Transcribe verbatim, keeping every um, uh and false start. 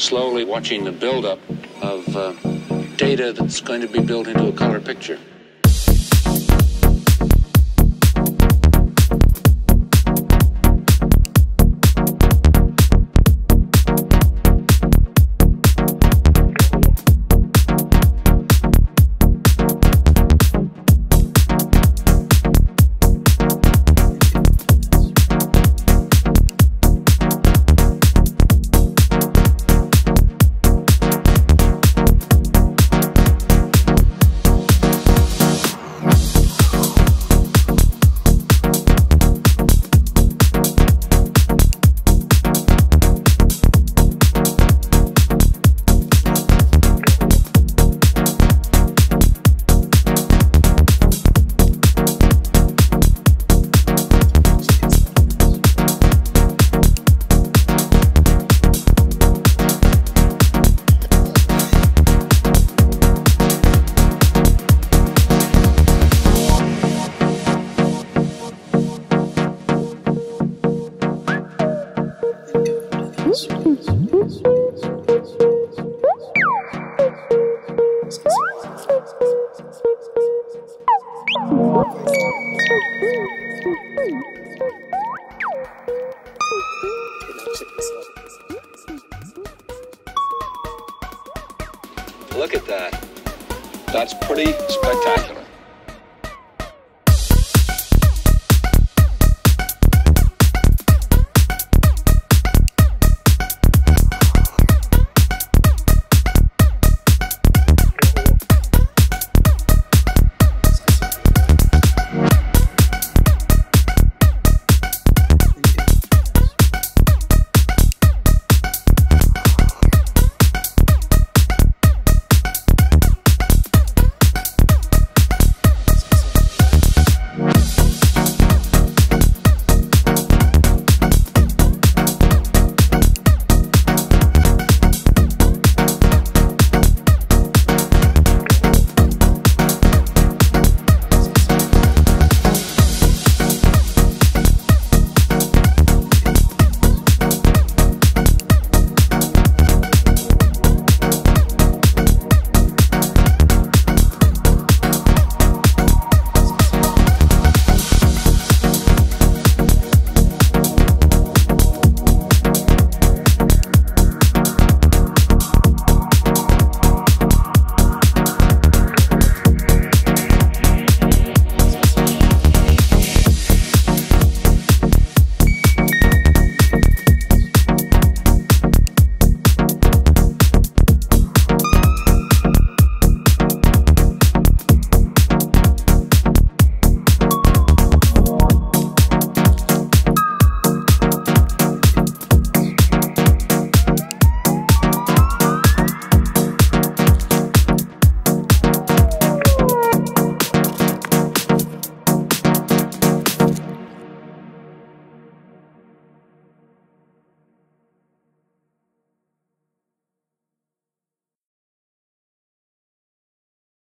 slowly watching the buildup of uh, data that's going to be built into a color picture. Look at that. That's pretty spectacular.